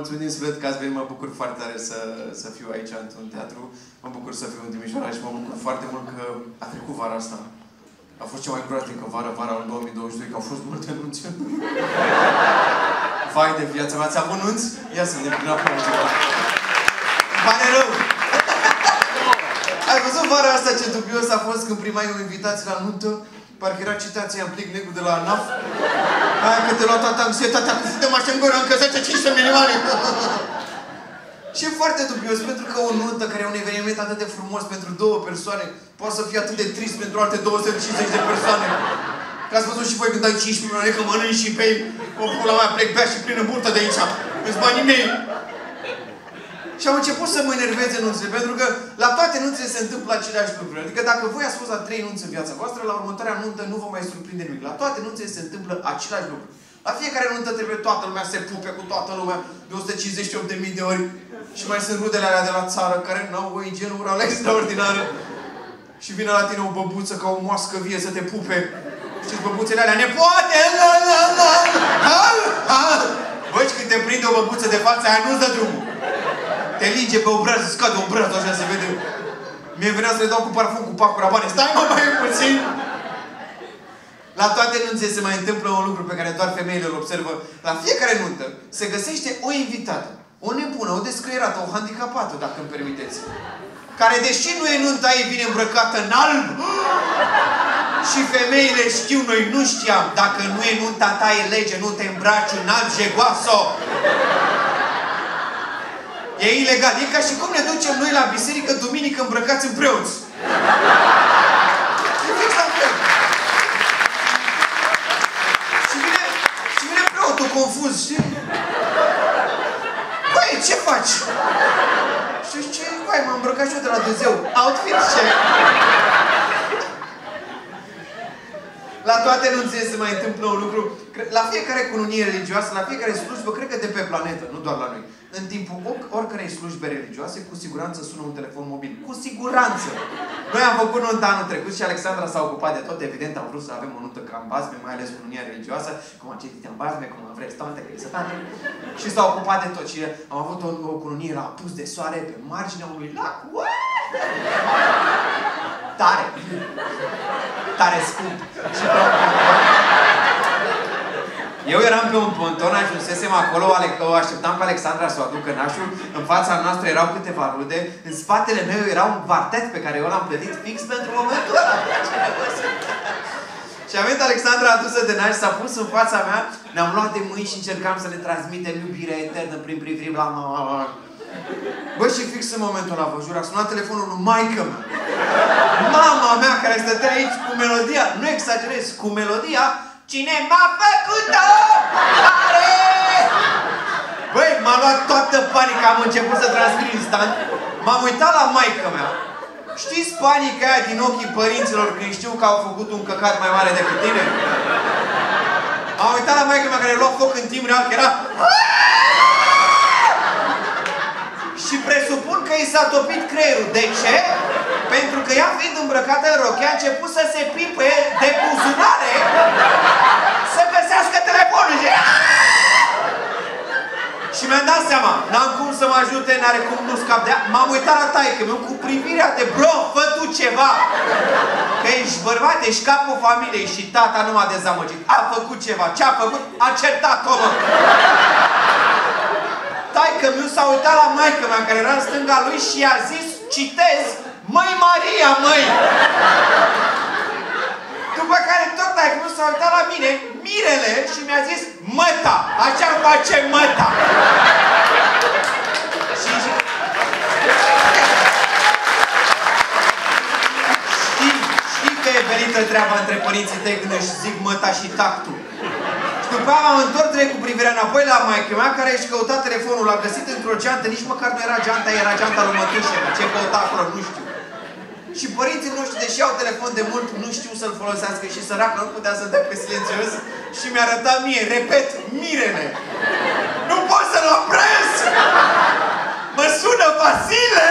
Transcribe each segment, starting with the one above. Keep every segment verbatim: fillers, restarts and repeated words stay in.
mulțumim, Sfânt, că ați venit. Mă bucur foarte tare să, să fiu aici, într-un teatru. Mă bucur să fiu în Timișoara și mă bucur foarte mult că a trecut vara asta. A fost cea mai groaznică vară, vara în două mii douăzeci și doi, că au fost multe nunți. Vai de viața mea, ați avut nunți? Ia să ne punem acum ceva. Pare rău! Ai văzut vara asta ce dubios a fost când primai o invitație la nuntă? Parcă era citația în plic negru de la ANAF. Aia că te lua toată anxietatea, că suntem așa în gură, încă zece cincisprezece milioane. Și e foarte dubios, pentru că o nuntă care e un eveniment atât de frumos pentru două persoane, poate să fie atât de trist pentru alte două sute cincizeci de persoane. Că ați văzut și voi când ai cincisprezece milioane, că mănânci și bei, o pula mea, plec bea și plin în burtă de aici. Îți banii mei. Și am început să mă enerveze nunțele, pentru că la toate nunțele se întâmplă aceleași lucruri. Adică dacă voi ați fost la trei nunți în viața voastră, la următoarea nuntă nu vă mai surprinde nimic. La toate nunțele se întâmplă același lucru. La fiecare nuntă trebuie toată lumea se pupe cu toată lumea de o sută cincizeci și opt de mii de ori. Și mai sunt rudele alea de la țară, care n-au o ingenură la extraordinară. Și vine la tine o băbuță ca o moască vie să te pupe. Știți, băbuțele alea, nepoate! La, la, la, la, la. Băi, când te prinde o băbuță de față, aia nu-ți dă drumul. Te linge pe obraz, îți scade obrazul, așa se vede. Mie venea să le dau cu parfum, cu pacura, bani. Stai, mă, mai puțin! La toate nunțele se mai întâmplă un lucru pe care doar femeile îl observă. La fiecare nuntă se găsește o invitată, o nebună, o descăierată, o handicapată, dacă îmi permiteți. Care, deși nu e nunta ei, vine îmbrăcată în alb. Și femeile știu, noi nu știam. Dacă nu e nunta ta, e lege, nu te îmbraci în alb, jegoaso! E ilegal. E ca și cum ne ducem noi la biserică duminică îmbrăcați în preoți. Și vine, și vine preotul confuz, știi? Băi, ce faci? Și ce? Băi, m-am îmbrăcat și eu de la Dumnezeu. Outfit ce? La toate nunțile se mai întâmplă un lucru. La fiecare cununie religioasă, la fiecare slujbă, cred că de pe planetă, nu doar la noi. În timpul oricărei slujbe religioase, cu siguranță sună un telefon mobil. Cu siguranță! Noi am făcut nuntă anul trecut și Alexandra s-a ocupat de tot. Evident, am vrut să avem o nuntă ca în bazme, mai ales cununia religioasă, cum am citit în bazme, cum am vrei, stante, că e satane. Și s-a ocupat de tot. Și am avut o, o cununie la apus de soare, pe marginea unui lac. What? Tare! Tare scump! Și eu eram pe un ponton, ajunsesem acolo, o așteptam pe Alexandra să o aducă nașul, în fața noastră erau câteva rude, în spatele meu era un quartet pe care eu l-am plătit fix pentru momentul ăla. Și a venit Alexandra adusă de naș, s-a pus în fața mea, ne-am luat de mâini și încercam să le transmitem iubirea eternă prin priviri la mama. Bă, și fix în momentul ăla, vă jur, a sunat telefonul lui maică mea. Mama mea care stătea aici cu melodia, nu exagerez, cu melodia Cine m-a făcut-o? Tare! Băi, m-a luat toată panica, am început să transcrii instant. M-am uitat la maică mea. Știți panica aia din ochii părinților când știu că au făcut un căcat mai mare decât tine? M-am uitat la maică mea care lua foc în timp real, că era... Și presupun că i s-a topit creierul. De ce? Pentru că ea, fiind îmbrăcată în rochie, a început să se pipe de buzunare să găsească telefonul. Și... și mi-am dat seama. N-am cum să mă ajute, n-are cum, nu scap de ea. M-am uitat la taică-miu cu privirea de bro, fă tu ceva. Că ești bărbat, ești capul familiei și tata nu m-a dezamăgit. A făcut ceva. Ce-a făcut? A certat-o, mă. Taică-miu s-a uitat la maică-mea, care era în stânga lui și i-a zis, citez, măi Maria, măi! După care tot taică-miu s-a uitat la mine, Mirele, și mi-a zis, măta! Așa-mi face măta! Și... Știi, știi că e venită treaba între părinții tăi când își zic măta și tactul. După aia m-am întors cu privirea înapoi la maică mea, care își căuta telefonul, l-a găsit într-o geantă, nici măcar nu era geanta, era geanta lui mătușe. Ce căuta acolo, nu știu. Și părinții noștri, deși au telefon de mult, nu știu să-l folosească și săracă nu putea să dea pe silențios și mi-a arătat mie, repet, Mirele. Nu pot să-l opresc! Mă sună Vasile!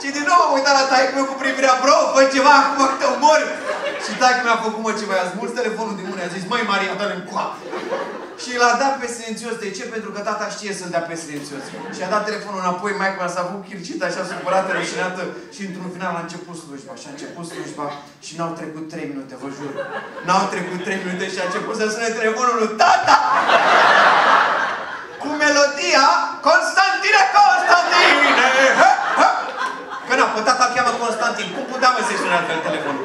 Și din nou am uitat la taică-miu cu privirea, bro, fă ceva, acum că te omor! Și dacă mi-a făcut mă ceva, i-a smuls telefonul din mână, i-a zis, măi Maria, dă-le-mi coa! Și l-a dat pe silențios. De ce? Pentru că tata știe să-l dea pe silențios. Și a dat telefonul înapoi, maica s-a avut chircită, așa supărată, rușinată. Și într-un final a început slujba. Și a început slujba și n-au trecut trei minute, vă jur. N-au trecut trei minute și a început să sune telefonul lui tata! Cu melodia Constantine, Constantine! Că na, pe tata îl cheamă Constantin. Cum putea mă să-i sune altfel telefonul?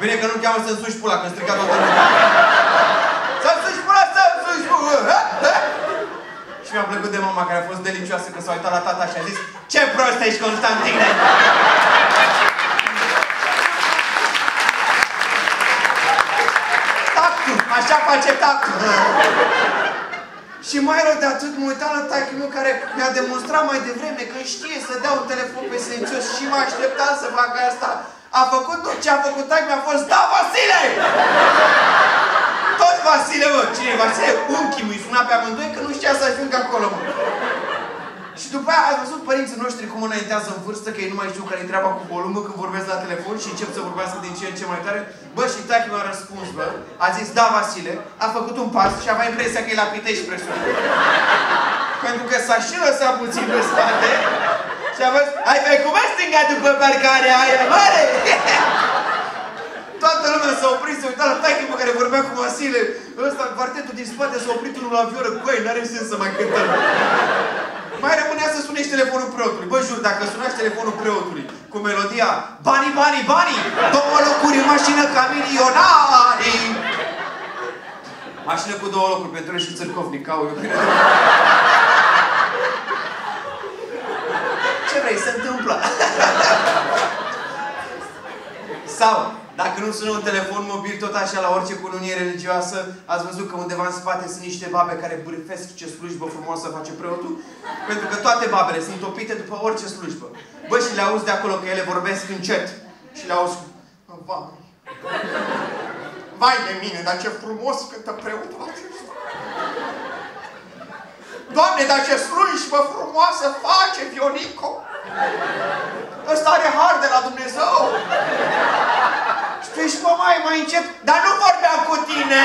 Bine că nu-l cheamă să-mi suși pula, că-mi strica toată lumea. Să-mi suși pula, să-mi suși pula! Și mi-a plăcut de mama, care a fost delicioasă, că s-a uitat la tata și a zis: ce prost ești, Constantine! Tactul! Așa face tactul! Și mai rău de atât, mă uitam la taică-miu, care mi-a demonstrat mai devreme că știe să dea un telefon pe silențios și m-a așteptat să facă asta. A făcut tot ce a făcut taică-miu, a fost: da, Vasile! Tot Vasile, mă! Cine e Vasile? Unchi mi-i suna pe amândoi că nu știa să ajung acolo, mă. Și după aia ai văzut părinții noștri cum înaintează în vârstă, că ei nu mai știu care-i treaba cu volumul când vorbesc la telefon și încep să vorbească din ce în ce mai tare. Bă, și taică mi-a răspuns, bă. A zis: da, Vasile. A făcut un pas și avea impresia că e la Pitești, presupun. Pentru că s-a și lăsat puțin pe spate și a văzut: ai mai cum ai stânga după parcarea aia mare? Toată lumea s-a oprit, s-a uitat la taică-mă care vorbea cu Vasile. Ăsta, quartetul din spate s-a oprit unul la vioră. Băi, n-are sens să mai cântăm. Mai rămânea să sunești telefonul preotului. Bă, jur, dacă sunași telefonul preotului cu melodia banii, banii, banii, două locuri în mașină ca milionari. Mașină cu două locuri, pentru el și țărcovnic, ca eu cred. Ce vrei, se întâmplă? Sau, dacă nu sună un telefon mobil, tot așa, la orice cununie religioasă, ați văzut că undeva în spate sunt niște babe care bârfesc ce slujbă frumoasă face preotul? Pentru că toate babele sunt topite după orice slujbă. Bă, și le auzi de acolo că ele vorbesc încet. Și le auzi: vai, vai de mine, dar ce frumos cântă preotul acesta! Doamne, dar ce slujbă frumoasă face Vionico! Ăsta are har de la Dumnezeu! Știi, și mama e mai încet, dar nu vorbeam cu tine!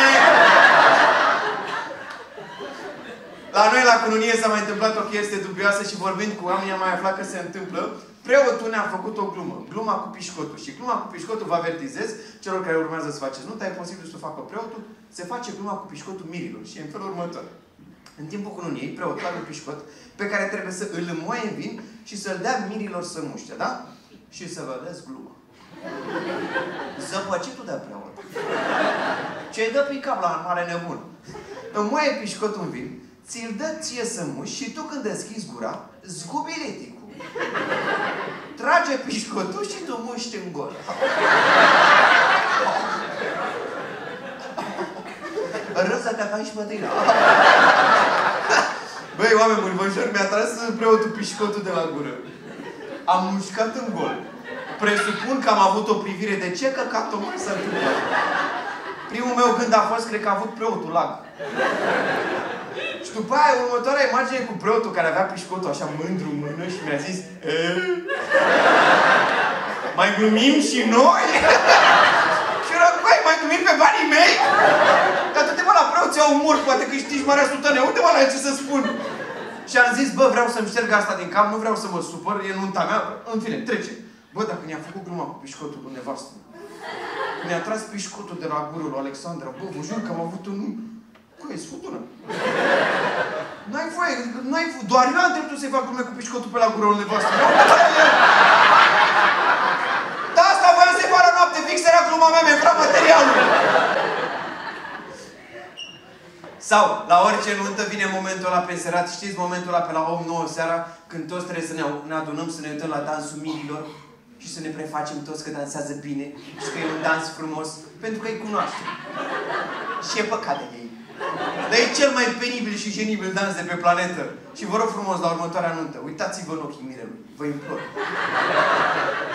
La noi, la cununie, s-a mai întâmplat o chestie dubioasă și vorbind cu oamenii am mai aflat că se întâmplă. Preotul ne-a făcut o glumă. Gluma cu pișcotul. Și gluma cu pișcotul, vă avertizez, celor care urmează să faceți nunta, e posibil să o facă preotul, se face gluma cu pișcotul mirilor. Și e în felul următor. În timpul cununiei, preotul are un pișcot pe care trebuie să îl înmoaie în vin și să-l dea mirilor să muște, da? Și să vă vedeți gluma. Zăpăcitul de-a preot. Ce-i dă prin cap la mare nebun. Înmoaie pișcotul în vin, ți-l dă ție să muși și tu când deschizi gura, zgubi liticul. Trage pișcotul și tu muști în gol. Râza de-a ca și mătrina. Băi, oameni buni, vă jur, mi-a tras preotul pișcotul de la gură. Am mușcat în gol. Presupun că am avut o privire de ce căcatul mai s-a întâmplat. Primul meu gând a fost, cred că a avut preotul lag. Și după aia, următoarea imagine cu preotul care avea pișcotul așa mândru în mână și mi-a zis: eee? Mai glumim și noi? Și rău, băi, mai glumim pe banii mei? Dar tu te mă la preoți au mor, poate că știi marea sută, unde mă la ce să spun? Și am zis: bă, vreau să-mi șterg asta din cap, nu vreau să mă supăr, e nunta mea, în fine, trece. Bă, dacă ne-a făcut gluma cu pișcotul cu nevastă, ne-a tras pișcotul de la gură lui Alexandra, bă, vă jur că am avut un... Băi, sfătună! N-ai voie, n-ai voie, doar eu am dreptul să-i fac glume cu pișcotul pe la gură lui nevastă. Dar asta voiam să-i fac la noapte, fix era gluma mea, mi-a intrat materialul! Sau, la orice nuntă vine momentul ăla pe serat, știți momentul ăla pe la opt nouă seara, când toți trebuie să ne adunăm, să ne uităm la dansul mirilor, și să ne prefacem toți că dansează bine și că e un dans frumos, pentru că îi cunoaștem. Și e păcat de ei. Dar e cel mai penibil și genibil dans de pe planetă. Și vă rog frumos, la următoarea nuntă, uitați-vă în ochii mirelui. Vă implor.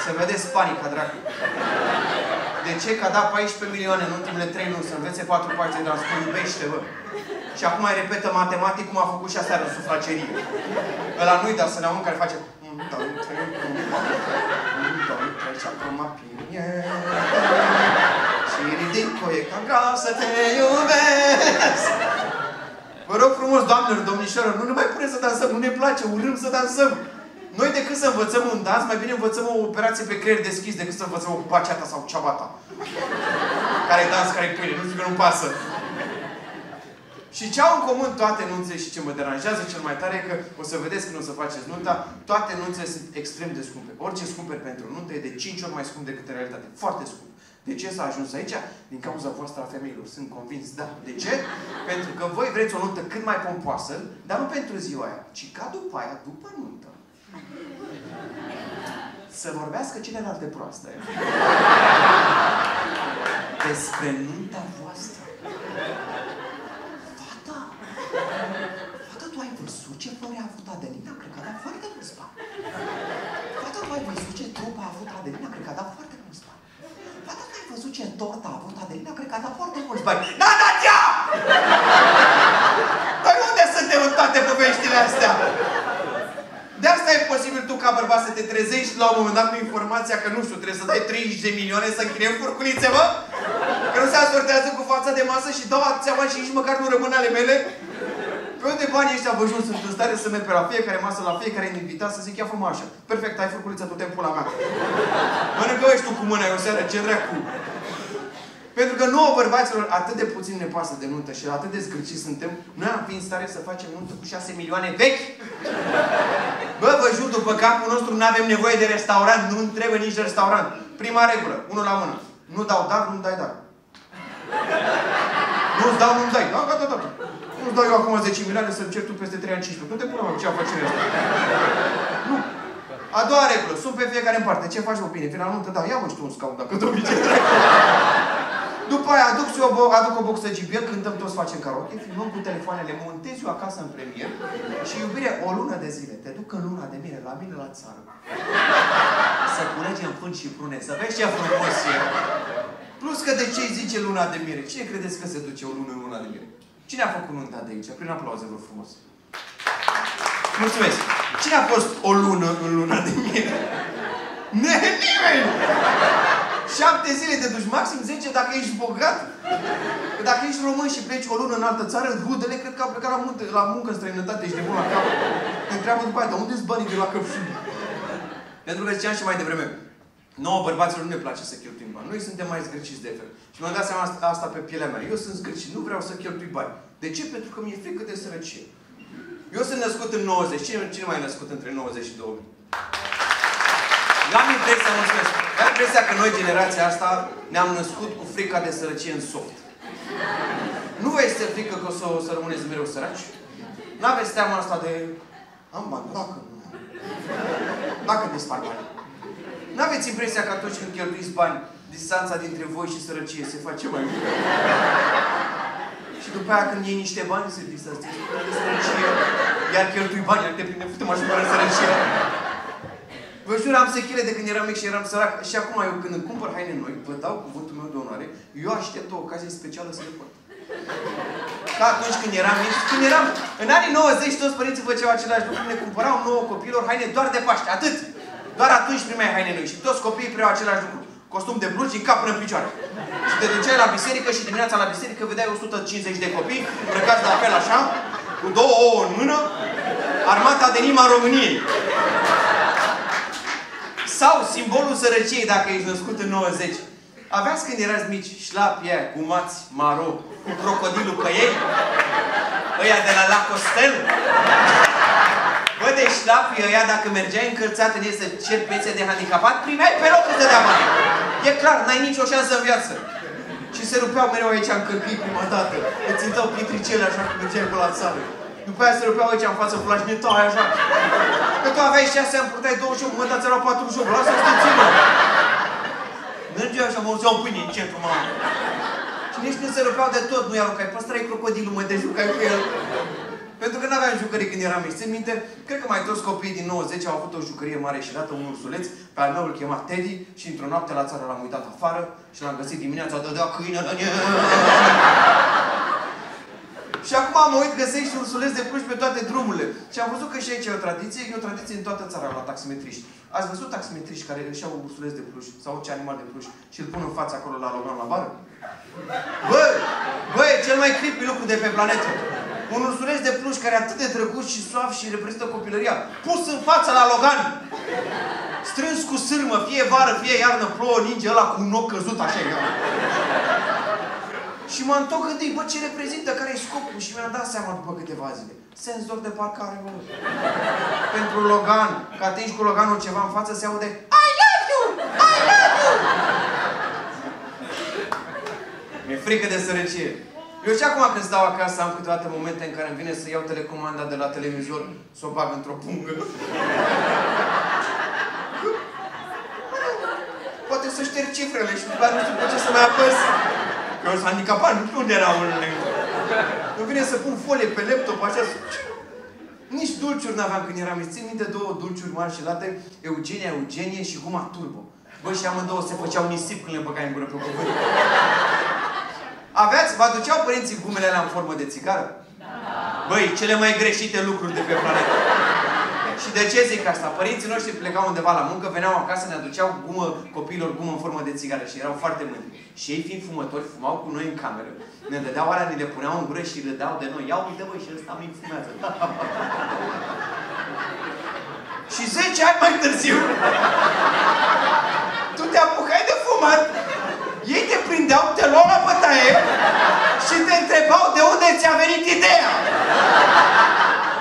Să vedeți panica, dracu. De ce? Că a dat paisprezece milioane în ultimele trei luni să învețe patru părți de dans. Iubește, bă. Și acum îi repetă matematic cum a făcut și aseară în sufragerie. Ăla nu-i dar să ne-am un care face... Și acum pine și ridic coie ca vreau să te iubesc. Vă rog frumos, doamnelor, domnișoară, nu ne mai puneți să dansăm, nu ne place, urâm să dansăm. Noi decât să învățăm un dans, mai bine învățăm o operație pe creier deschis decât să învățăm o baciata sau ceabata. Care-i dans, care-i pâine, nu știu că nu pasă. Și ce au în comun toate nunțele și ce mă deranjează cel mai tare e că, o să vedeți când o să faceți nunta, toate nunțele sunt extrem de scumpe. Orice scumperi pentru nuntă e de cinci ori mai scump decât în realitate. Foarte scump. De ce s-a ajuns aici? Din cauza voastră a femeilor. Sunt convins, da. De ce? Pentru că voi vreți o nuntă cât mai pompoasă, dar nu pentru ziua aia, ci ca după aia, după nuntă. Să vorbească celelalte proaste. Despre nunta voastră. Fata! Fata, tu ai văzut ce părere a avut Adelina? Cred că a dat foarte mult bani. Fata, tu ai văzut ce trupă a avut Adelina? Cred că a dat foarte mult bani. Fata, tu ai văzut ce tortă a avut Adelina? Cred că a dat foarte mult bani. Da, da, ea! Noi unde suntem în toate poveștile astea? De asta e posibil tu, ca bărbat, să te trezești la un moment dat cu informația că, nu știu, trebuie să dai treizeci de milioane să închiriem furculițe, mă? Că nu se asortează cu fața de masă și dau seama și nici măcar nu rămân ale mele? Pe unde banii ăștia, vă jur, sunt în stare să merg pe la fiecare masă, la fiecare invitat, să zic, ia fă-mă așa. Perfect, ai furculița, tot timpul la mea. Mănâncă ești tu cu mâna, eu seară, ce dracu. Pentru că nouă, bărbaților, atât de puțin ne pasă de nuntă și atât de zgârciți suntem, noi am fi în stare să facem nuntă cu șase milioane vechi. Bă, vă jur, după capul nostru nu avem nevoie de restaurant, nu trebuie nici de restaurant. Prima regulă, unul la mână. Nu dau dar, nu-mi dai dar. Nu-ți dau, nu-mi dai. Da, da, da, da. Nu-ți dau eu acum zece milioane să-mi cer tu peste trei ani cincisprezece. Nu te pune, mă, ce afacere asta. Nu. A doua regulă, sunt pe fiecare în parte. Ce faci, mă, bine? Final nuntă, da, ia mă știu un scaun, dacă de obicei trebuie. După aia aduc, eu, aduc o boxă G B L, cântăm toți, facem karaoke, filmăm cu telefoanele, montez eu acasă în premier și, iubire, o lună de zile, te duc în luna de mine, la mine la țară. Să culegem fân și prune, să vezi ce frumos e. Plus că de ce îi zice luna de mire? Cine credeți că se duce o lună în luna de mire? Cine a făcut nunta de aici? Prin aplauze, vă frumos. Mulțumesc. Cine a fost o lună în luna de mire? Nimeni! Șapte zile te duci, maxim zece dacă ești bogat. Că dacă ești român și pleci o lună în altă țară, rudele cred că au plecat la, munte, la muncă în străinătate, ești de bun la cap. Te întreabă după aia, dar unde-s banii de la căpșuni? Pentru că ziceam și mai devreme, nouă, bărbaților, nu ne place să cheltuim bani. Noi suntem mai zgârciți de fel. Și mi-am dat seama asta pe pielea mea. Eu sunt zgârcit, nu vreau să cheltui bani. De ce? Pentru că mi-e frică de sărăcie. Eu sunt născut în nouăzeci. Cine, cine mai e născut între nouăzeci și două mii? Eu am impresia, mulțumesc, eu am impresia că noi, generația asta, ne-am născut cu frica de sărăcie în soft. Nu vă este frică că o să, o să rămâneți mereu săraci? Nu aveți teama asta de... Am bani, dacă nu. Dacă îmi despar banii. Nu aveți impresia că atunci când cheltuiți bani, distanța dintre voi și sărăcie se face mai mică? Și după aia, când iei niște bani, se distanță de sărăcie. Iar cheltui bani, iar te prinde, fute-mă așa fără sărăcie. Vă jur, am sechile de când eram mic și eram sărac. Și acum, eu când îmi cumpăr haine noi, vă dau cuvântul meu de onoare, eu aștept o ocazie specială să le port. Ca atunci când eram mic, când eram... În anii nouăzeci, toți părinții făceau același lucru. Ne cumpărau nouă copilor haine doar de Paște. Atât! Doar atunci primeai haine noi. Și toți copiii primeau același lucru. Costum de blugi din cap până în picioare. Și te duceai la biserică și dimineața la biserică vedeai o sută cincizeci de copii, îmbrăcați la fel așa, cu două ouă în mână, armata de nima României. Sau simbolul sărăciei, dacă ești născut în nouăzeci. Aveați când erați mici șlapi aia, cu mați, maro, cu crocodilul pe ei? Ăia de la La Costel? Bă, de șlapii ăia, dacă mergeai încălțat în ei să cer pețe de handicapat, primeai pe loc să dea bani. E clar, n-ai nicio șansă în viață. Și se rupeau mereu aici în cărcâi prima dată. Îți întau pietricele așa cum mergeai pe la țară. După aia se rupeau aici în față cu lașnetaia așa. Că tu aveai șase ani, purtai douăzeci și opt, mă, dar ți-erau patruzeci și opt, lasă-o să țină. Mergeai așa, mă uzeau pâine în centru, mă. Și nici când se rupeau de tot, nu-i aruncai, păstrai crocodilul, mă, te jucai cu el. Pentru că n-aveam jucării când eram mici. Țin minte, cred că mai toți copiii din nouăzeci au avut o jucărie mare și dată, un ursuleț, pe al meu îl chema Teddy și într-o noapte la țară l-am uitat afară și l-am găsit dimineața, dădea câine în el. Și acum mă uit, găsești un ursuleț de pluș pe toate drumurile. Și am văzut că și aici e o tradiție, e o tradiție în toată țara la taximetriști. Ați văzut taximetriști care își iau un ursuleț de pluș sau orice animal de pluș și îl pun în fața acolo la Logan la bară? Bă, bă, e cel mai creepy lucru de pe planetă. Un ursuleț de pluș care e atât de drăguț și suav și reprezintă copilăria, pus în fața la Logan, strâns cu sârmă, fie vară, fie iarnă, plouă, ninge ăla cu un ochi căzut, așa e. Și mă întorc întâi, bă, ce reprezintă, care-i scopul? Și mi-am dat seama după câteva zile. Senzor de parcare, bă. Pentru Logan, că atingi cu Loganul ceva în față, se aude I love you! I love you! Mi-e frică de sărăcie. Eu și acum când stau acasă am câteodată momente în care îmi vine să iau telecomanda de la televizor, să o bag într-o pungă. Poate să șterg cifrele și după aceea nu știu pe ce să mai apăs. Că eu sunt handicapat, nu știu unde era un link. Îmi vine să pun folie pe laptop, așa. Nici dulciuri n-aveam când eram mic. Țin minte două dulciuri mari și late, Eugenia, Eugenie și Guma Turbo. Bă, și amândouă se făceau nisip când le băgai în gură pe cuvânt. Aveați? Vă aduceau părinții gumele alea în formă de țigară? Da. Băi, cele mai greșite lucruri de pe planetă. Și de ce zic asta? Părinții noștri plecau undeva la muncă, veneau acasă, ne aduceau gumă, copiilor gumă în formă de țigară și erau foarte mândri. Și ei, fiind fumători, fumau cu noi în cameră. Ne dădeau alea, ne le puneau în gură și le dau de noi. Ia uite, băi, și ăsta mi-i fumează. Și zece ani mai târziu, tu te apucai de fumat. Ei te prindeau, te luau la bătaie și te întrebau de unde ți-a venit ideea.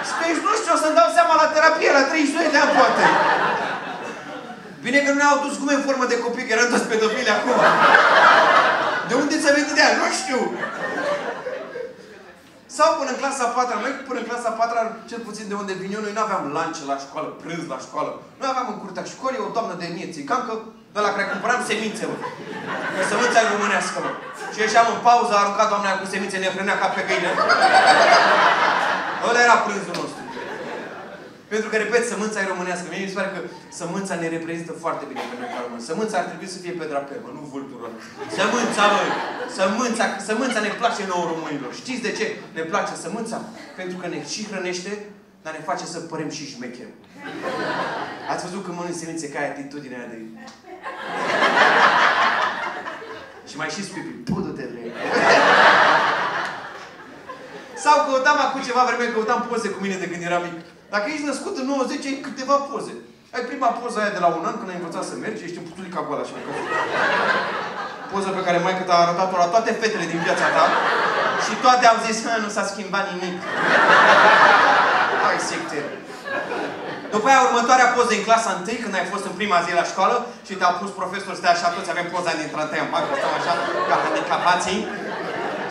Spui, nu știu, o să-mi dau seama la terapie, la treizeci și doi de ani, poate. Bine că nu ne-au dus gume în formă de copii, că eram toți pedofili acum. De unde ți-a venit ideea? Nu știu. Sau până în clasa a patra, noi până în clasa a patra, cel puțin de unde vin eu, noi nu aveam lunch la școală, prânz la școală. Noi aveam în curtea școlii o doamnă de etnie țigancă, de la care cumpăram semințe, mă. Sămânța românească, mă. Și ieșeam în pauză, a aruncat doamna cu semințe, ne frânea ca pe găină. Ăla era prânzul nostru. Pentru că, repet, sămânța e românească. Mie mi se pare că sămânța ne reprezintă foarte bine pe noi ca români. Sămânța ar trebui să fie pe drapel, mă, nu vultură. Sămânța, mă! Sămânța, sămânța ne place nouă românilor. Știți de ce ne place sămânța? Pentru că ne și hrănește, dar ne face să părem și șmecheri. Ați văzut că mănânci semințe, ca atitudinea aia de... Și mai și scuipi. Pudu-te, vrei! Sau căutam acum ceva vreme, căutam poze cu mine de când eram mic. Dacă ești născut în nouăzeci, ai câteva poze. Ai prima poza aia de la un an, când ai învățat să mergi, ești în putulica goală așa. Poza pe care maică ta a arătat-o la toate fetele din viața ta și toate au zis, nu s-a schimbat nimic. Hai, secte. După aia, următoarea poză în clasa întâi, când ai fost în prima zi la școală și te-a pus profesor, stai așa, toți avem poza dintre a în bancă, stau așa, ca handicapații.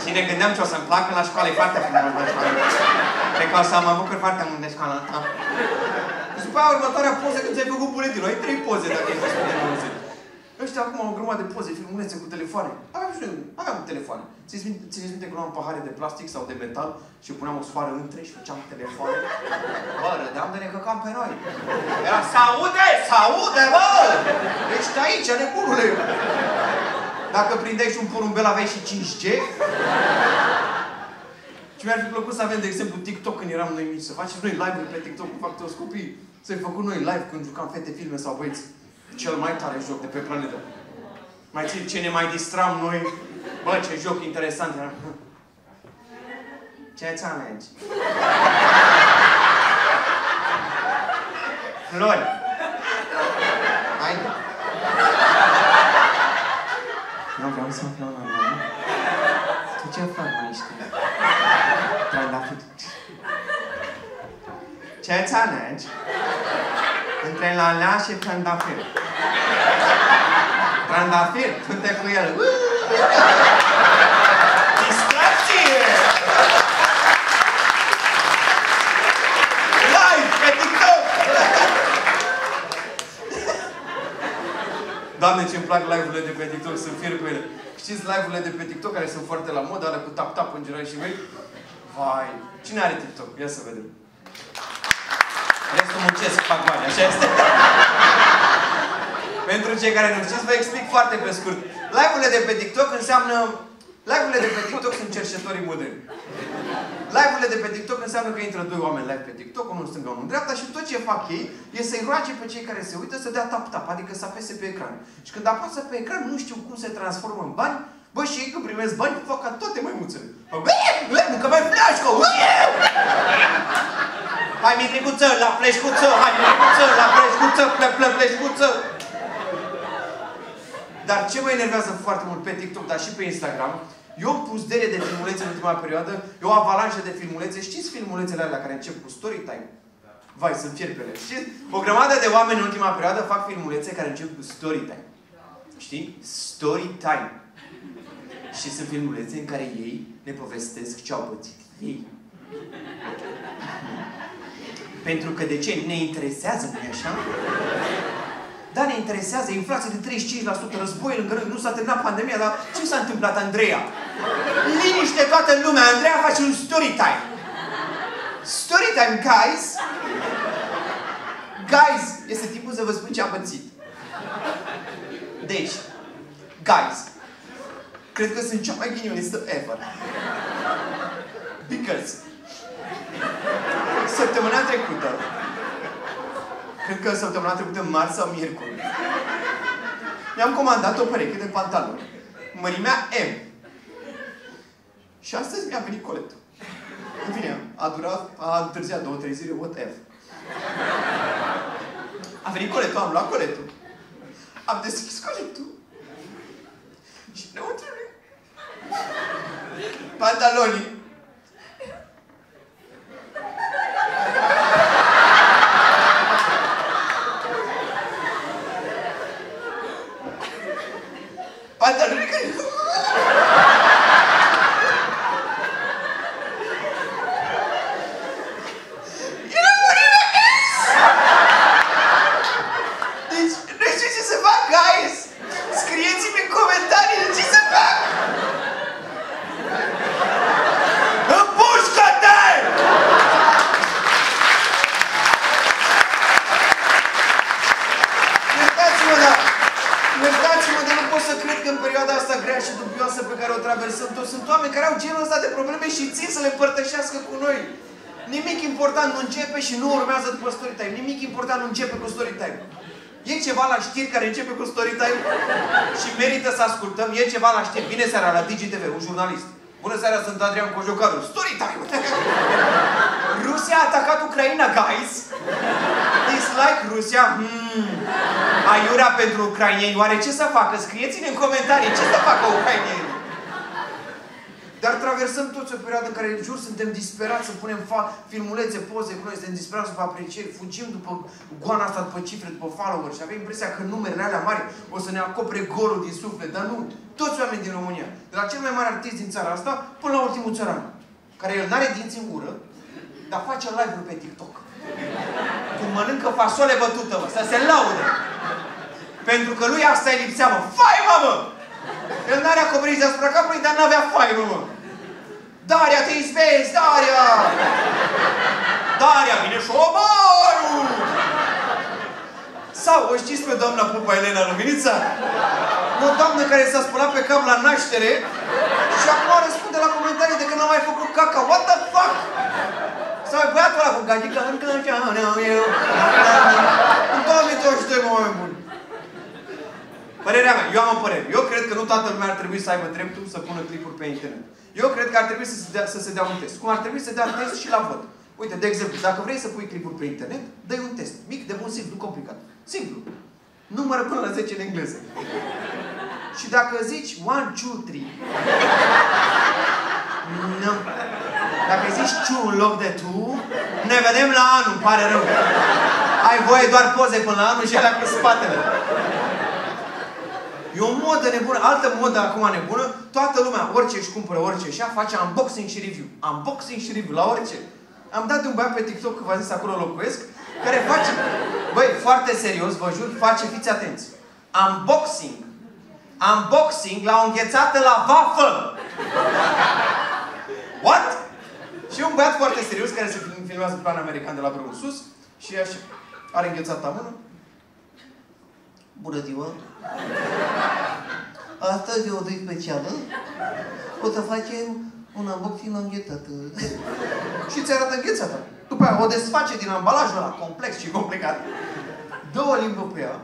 Și ne gândeam ce o să-mi placă la școală, e foarte frumos la școală. Cred că o să mă bucur foarte mult de școală. După aia, următoarea poză, când ți-ai făcut buletinul, ai trei poze, dacă ești născut de nouăzeci. Ăștia acum au o grămadă de poze, filmulețe cu telefoane. Aveam și noi, aveam telefoane. Țineți minte, țineți minte că luam pahare de plastic sau de metal și puneam o sfoară între și făceam telefoane. Bă, râdeam de ne căcam pe noi. Era, s-aude, s-aude, bă! Ești aici, nebunule! Dacă prindeai și un porumbel, aveai și cinci G. Și mi-ar fi plăcut să avem, de exemplu, TikTok când eram noi mici. Să facem noi live-uri pe TikTok cu fac toți copii. Să-i făcut noi live când jucam fete, filme sau băieți. Cel mai tare joc de pe planetă. Mai țin ce ne mai distram noi. Bă, ce joc interesant era. Ce ați alegi? Flori. Hai? Nu vreau să-mi flau la mine. Tu ce fac mai știi? Trandafir. Ce ați alegi? Între lalea și trandafir. Trandafir, tu-te cu el. Distracție! Live pe TikTok! Doamne, ce-mi plac live-urile de pe TikTok, sunt fier cu ele. Știți live-urile de pe TikTok care sunt foarte la modă, alea cu tap-tap în gerai și vechi? Vai! Cine are TikTok? Ia să vedem. Restul muncesc, fac bani, așa este? Pentru cei care nu știți, vă explic foarte pe scurt. Live-urile de pe TikTok înseamnă... Live-urile de pe TikTok sunt cercetătorii moderni. Live-urile de pe TikTok înseamnă că intră doi oameni live pe TikTok, unul în stânga, unul în dreapta și tot ce fac ei e să-i roage pe cei care se uită să dea tap-tap, adică să apese pe ecran. Și când apasă pe ecran, nu știu cum se transformă în bani, Bă, și ei când primesc bani, fac ca toate maimuțele. Bă, că mai fleașcă! Hai, Mitricuță, la fleșcuță! Hai, Mitricuță, la fleșcuță! Plă, plă, fleșcuță! Dar ce mă enervează foarte mult pe TikTok, dar și pe Instagram, eu am pus dere de filmulețe în ultima perioadă, eu o avalanșă de filmulețe. Știți filmulețele alea care încep cu story time? Vai, sunt fierbele. Știți? O grămadă de oameni în ultima perioadă fac filmulețe care încep cu story time. Știi? Story time. Și sunt filmulețe în care ei ne povestesc ce au pățit ei. Pentru că de ce? Ne interesează, nu-i așa? Da, ne interesează. Inflație de treizeci și cinci la sută, război lângă noi, nu s-a terminat pandemia, dar ce s-a întâmplat, Andreea? Liniște toată lumea, Andreea face un story time. Story time, guys! Guys! Este timpul să vă spun ce a pățit. Deci, guys, cred că sunt cea mai ghinionistă ever. Because săptămâna trecută, cred că săptămâna trecută, marți sau miercuri, mi-am comandat o pereche de pantaloni. Mărimea M. Și astăzi mi-a venit coletul. În fine, a durat, a întârziat două, trei zile, whatever. A venit coletul, am luat coletul. Am deschis coletul. Și înăuntru pantalonii. Pantalonii care... Era mărimea, guys! Deci, nu știu ce să fac, guys! Scrieți-mi în comentarii ce să fac! Împușcă-te! Iertați-mă, dar... Iertați-mă, dar nu pot să cred că în perioada asta grea și dubioasă pe care o traversăm toți, sunt oameni care au genul ăsta de probleme și țin să le împărtășească cu noi. Nimic important nu începe și nu urmează după story time. Nimic important nu începe cu story time. E ceva la știri care începe cu storytime și merită să ascultăm. E ceva la știri. Vine seara la DigiTV, un jurnalist. Bună seara, sunt Adrian Cojocaru. Storytime! Rusia a atacat Ucraina, guys! Dislike Rusia? Hmm. Aiurea pentru ucrainieni. Oare ce să facă? Scrieți-ne în comentarii ce să facă ucrainieni. Dar traversăm toți o perioadă în care, în jur, suntem disperați să punem filmulețe, poze cu noi, suntem disperați după aprecieri, fugim după goana asta, după cifre, după follower și avem impresia că numerele alea mari o să ne acopere golul din suflet. Dar nu! Toți oamenii din România, de la cel mai mare artist din țara asta până la ultimul țăran, care el n-are dinți în gură, dar face live-uri pe TikTok. Cum mănâncă fasole bătută, mă, să se laude! Pentru că lui asta îi lipsea, mă! Faima, mă! El n-are acoperiți deasupra capului, dar n-avea faimă, mă! Daria, te izbezi, Daria! Daria, vine șobarul! Sau, o știți pe doamna Popa Elena Luminița? O doamnă care s-a spălat pe cap la naștere și acum răspunde la comentarii de că n-a mai făcut caca. What the fuck? Sau e băiatul ăla cu gagica, încă nu eu. În două mii douăzeci și doi, mă, oameni buni. Părerea mea, eu am o părere. Eu cred că nu toată lumea ar trebui să aibă dreptul să pună clipuri pe internet. Eu cred că ar trebui să se dea, să se dea un test. Cum ar trebui să dea un test și la vot. Uite, de exemplu, dacă vrei să pui clipuri pe internet, dă-i un test. Mic, de bun, simplu, complicat. Simplu. Numără până la zece în engleză. Și dacă zici one, two, three... Nu. Dacă zici two în loc de tu, ne vedem la anul, îmi pare rău. Ai voie doar poze până la anul și alea cu spatele. E o modă nebună, altă modă acum nebună, toată lumea, orice își cumpără, orice și ea, face unboxing și review. Unboxing și review, la orice. Am dat de un băiat pe TikTok, că v-am zis, acolo locuiesc, care face, băi, foarte serios, vă jur, face, fiți atenți. Unboxing. Unboxing la o înghețată la vafă. What? Și un băiat foarte serios, care se filmează în plan american de la Brău sus, și așa, are înghețata mână. Bună ziua! Astăzi e o zi specială. O să facem un unboxing la înghețată. Și ți arată înghețata. După aia o desface din ambalajul ăla complex și complicat. Dă o limbă pe ea.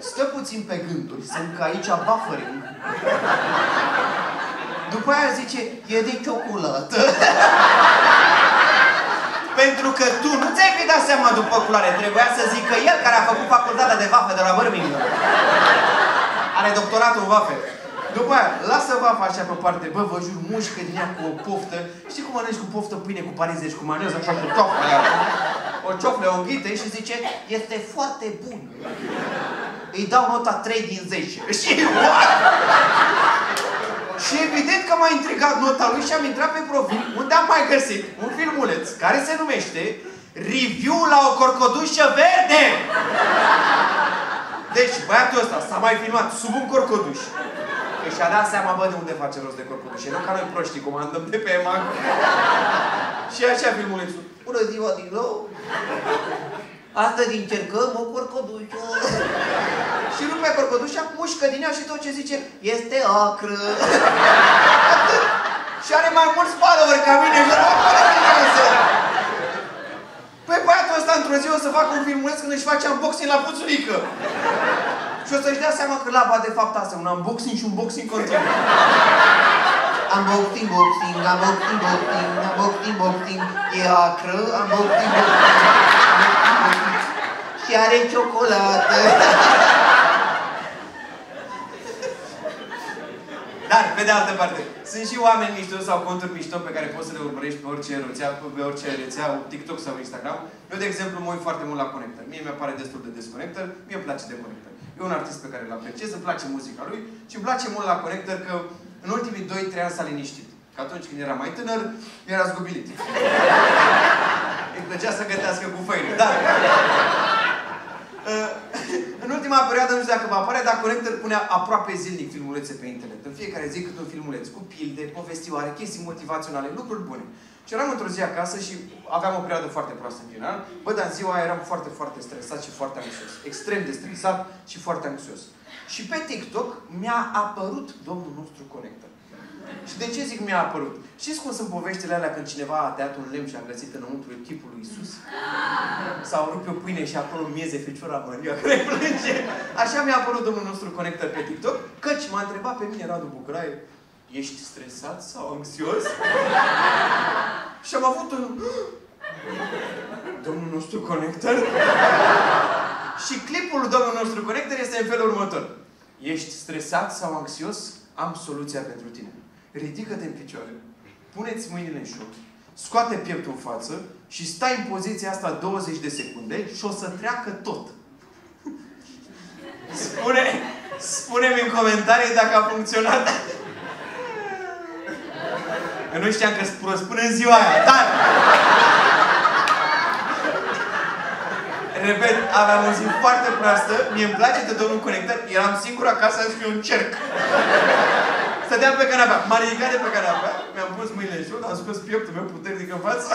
stă puțin pe gânduri, sunt că aici buffering. După aia zice, e de ciocolată. Pentru că tu nu ți-ai fi dat seama după culoare. Trebuia să zică el care a făcut facultatea de vafe de la Birmingham. Are doctoratul vafe. După aia, lasă vafa așa pe parte. Bă, vă jur, mușcă din ea cu o poftă. Știi cum mănânci cu poftă pâine, cu parize și cu maioneză, așa cu tofă aia. O ciofle, o ghite și zice, este foarte bun. Îi dau nota trei din zece. Și Și evident că m-a intrigat nota lui și am intrat pe profil, unde am mai găsit un filmuleț care se numește Review la o corcodușă verde! Deci, băiatul ăsta s-a mai filmat sub un corcoduș. Că și-a dat seama, bă, de unde face rost de corcodușe. Nu ca noi proștii, cum andăm de pe eman. Și așa filmulețul. Bună ziua din nou! Astăzi încercăm o corcodușă. Și rupe corcodușa, mușcă din ea și tot ce zice, este acră. Și are mai mulți follower ca mine. Păi băiatul ăsta într-o zi o să facă un filmuleț când își face unboxing la puțulică. Și o să-și dea seama că laba de fapt asta, un unboxing și un boxing continuu. Unboxing, boxing, unboxing, boxing, unboxing, boxing, e acră, unboxing, boxing. Și are ciocolată. Dar, pe de altă parte, sunt și oameni mișto sau conturi mișto pe care poți să le urmărești pe orice rețea, pe orice rețea, TikTok sau Instagram. Eu, de exemplu, mă uit foarte mult la Connector. Mie mi pare destul de Desconnector, mie îmi place de Connector. E un artist pe care îl apreciez, îmi place muzica lui și îmi place mult la Connector că în ultimii doi trei ani s-a liniștit. Că atunci când era mai tânăr, era zgubilit. Îmi plăcea să gătească cu făină, da. În ultima perioadă, nu știu dacă vă apare, dar Connector punea aproape zilnic filmulețe pe internet. În fiecare zi câte un filmuleț, cu pilde, povestioare, chestii motivaționale, lucruri bune. Și eram într-o zi acasă și aveam o perioadă foarte proastă în general. Bă, dar în ziua aia eram foarte, foarte stresat și foarte anxios. Extrem de stresat și foarte anxios. Și pe TikTok mi-a apărut domnul nostru Connector. Și de ce zic mi-a apărut? Știți cum sunt poveștile alea când cineva a tăiat un lemn și a găsit înăuntru chipul lui Iisus? Sau rupe o pâine și acolo mieze Fecioara Maria care plânge. Așa mi-a apărut domnul nostru Connector pe TikTok, căci m-a întrebat pe mine Radu Bucălae, ești stresat sau anxios? Și am avut un... Domnul nostru Connector? Și clipul domnul nostru Connector este în felul următor. Ești stresat sau anxios? Am soluția pentru tine. Ridică-te în picioare, pune-ți mâinile în șochi, scoate pieptul în față și stai în poziția asta douăzeci de secunde și o să treacă tot. Spune, spune-mi în comentarii dacă a funcționat. Eu nu știam că-s prost până în ziua aia, dar... Repet, aveam o zi foarte proastă, mie-mi place de domnul Connector, eram singur acasă și un cerc. Stăteam pe canapea, m-am ridicat de pe canapea, mi-am pus mâinile în șoc, am scos pieptul meu puternic în față,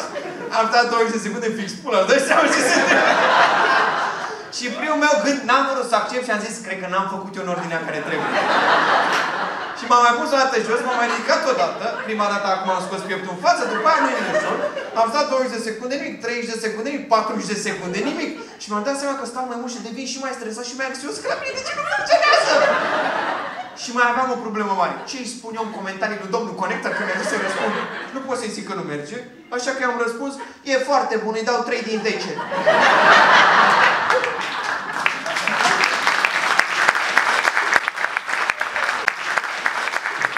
am stat douăzeci de secunde fix, pula, îți dai seama ce se întâmplă. Și primul meu gând, n-am vrut să accept și am zis, cred că n-am făcut eu în ordinea care trebuie. Și m-am mai pus o dată jos, m-am mai ridicat o dată, prima dată acum am scos pieptul în față, după aia mâinile în șoc, am stat douăzeci de secunde, nimic, treizeci de secunde, nimic, patruzeci de secunde, nimic. Și mi-am dat seama că stau mai mult și devin și mai stresat și mai anxios, că la mine de ce nu funcționează? Și mai aveam o problemă mare. Ce îi spun eu în comentarii lui domnul Connector că mi-a zis să răspund? Nu pot să-i zic că nu merge. Așa că i-am răspuns, e foarte bun, îi dau trei din zece.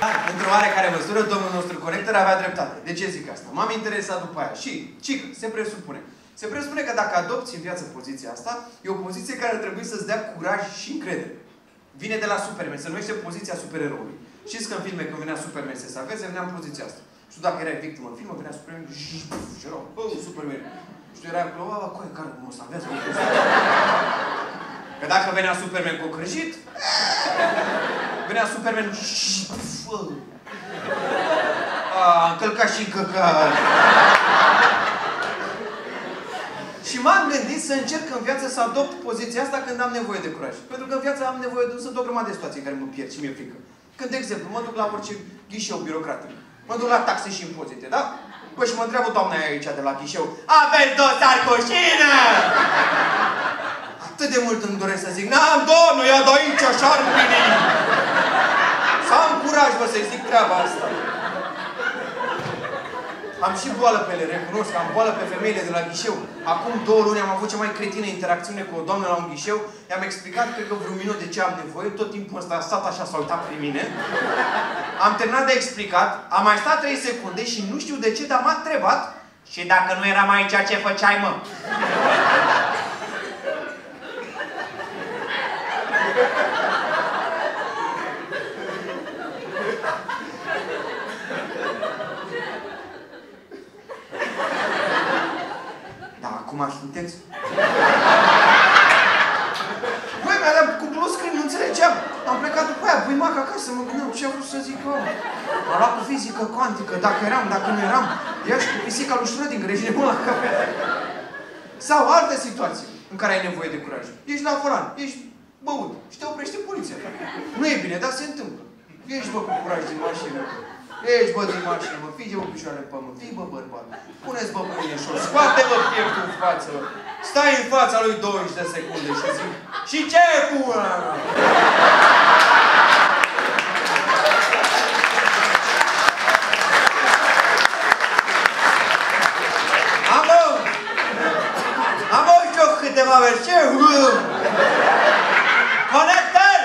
Da, într-o oarecare măsură, domnul nostru Connector avea dreptate. De ce zic asta? M-am interesat după aia. Și, cic, se presupune. Se presupune că dacă adopți în viață poziția asta, e o poziție care trebuie să-ți dea curaj și încredere. Vine de la Superman, se numește poziția supereroului. Știți că în filme, când venea Superman să salveze, venea în poziția asta. Și dacă erai victimă în film, venea Superman, și erau, bă, Superman. Și tu erai acolo, bă, coaie, care mă salvează, mă salvează. Că dacă venea Superman cu crăjit, venea Superman, bă, a încălcat și încălcat. Și m-am gândit să încerc în viață să adopt poziția asta când am nevoie de curaj. Pentru că în viață am nevoie de... Sunt o grămadă de situații în care mă pierd și mi-e frică. Când, de exemplu, mă duc la orice ghișeu birocratic. Mă duc la taxe și impozite, da? Păi și mă întreabă doamna aia aici de la ghișeu. Aveți dosar cu șină! Atât de mult îmi doresc să zic, n-am domnul, ia de aici așa în plinii. Să am curaj, vă, să-i zic treaba asta. Am și boală pe ele, recunosc că am boală pe femeile de la ghișeu. Acum două luni am avut cea mai cretină interacțiune cu o doamnă la un ghișeu. I-am explicat, cred că vreun minut de ce am nevoie. Tot timpul ăsta a stat așa, s-a uitat prin mine. Am terminat de explicat, am mai stat trei secunde și nu știu de ce, dar m-a întrebat. Și dacă nu eram aici, ce făceai, mă? Cum sunteți? Băi, mi-a dat cu bloscări, nu înțelegeam. Am plecat după aia, băi, mac, acasă, mă gândeam ce a vrut să zic, mă. M-a luat cu fizică cuantică, dacă eram, dacă nu eram. Ia și cu pisica lui Schrödinger, ești nebun la cap. Sau alte situații în care ai nevoie de curaj. Ești la foran, ești băut și te oprește poliția. Nu e bine, dar se întâmplă. Ești, bă, cu curaj din mașină. Ești, bă, din mașină, mă, fii de o picioare pe mă, fii, bă, bărbat, puneți, bă, mâinile jos, scoate-vă pieptul în față, bă. Stai în fața lui douăzeci de secunde și zic, și ce e cu ăla? Am, bă, am, bă, și eu câteva verse, conectă-l!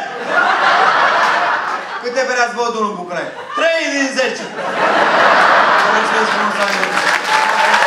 Câte bereați, bă, domnul Bucălae? trei din zece! Vă mulțumesc frumos!